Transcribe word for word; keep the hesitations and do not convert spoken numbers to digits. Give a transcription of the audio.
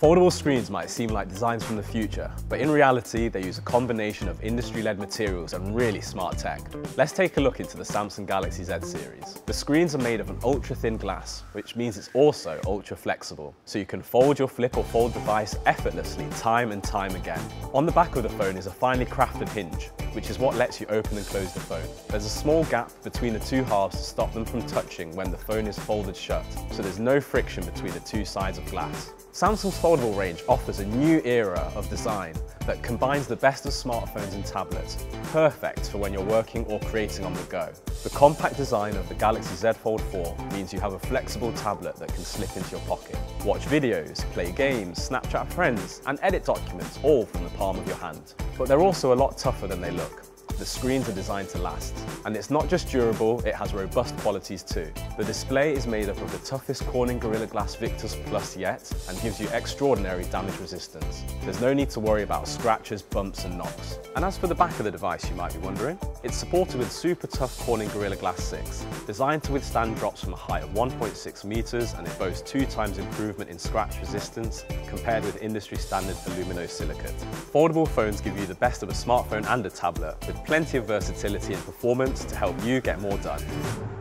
Foldable screens might seem like designs from the future, but in reality, they use a combination of industry-led materials and really smart tech. Let's take a look into the Samsung Galaxy Z series. The screens are made of an ultra-thin glass, which means it's also ultra-flexible, so you can fold your flip or fold device effortlessly time and time again. On the back of the phone is a finely crafted hinge, which is what lets you open and close the phone. There's a small gap between the two halves to stop them from touching when the phone is folded shut, so there's no friction between the two sides of glass. Samsung's foldable range offers a new era of design that combines the best of smartphones and tablets, perfect for when you're working or creating on the go. The compact design of the Galaxy Z Fold four means you have a flexible tablet that can slip into your pocket. Watch videos, play games, Snapchat friends, and edit documents all from the palm of your hand. But they're also a lot tougher than they look. The screens are designed to last, and it's not just durable, it has robust qualities too. The display is made up of the toughest Corning Gorilla Glass Victus Plus yet, and gives you extraordinary damage resistance. There's no need to worry about scratches, bumps and knocks. And as for the back of the device, you might be wondering, it's supported with super tough Corning Gorilla Glass six, designed to withstand drops from a height of one point six meters, and it boasts two times improvement in scratch resistance compared with industry standard aluminosilicate. Foldable phones give you the best of a smartphone and a tablet, with plenty of versatility and performance to help you get more done.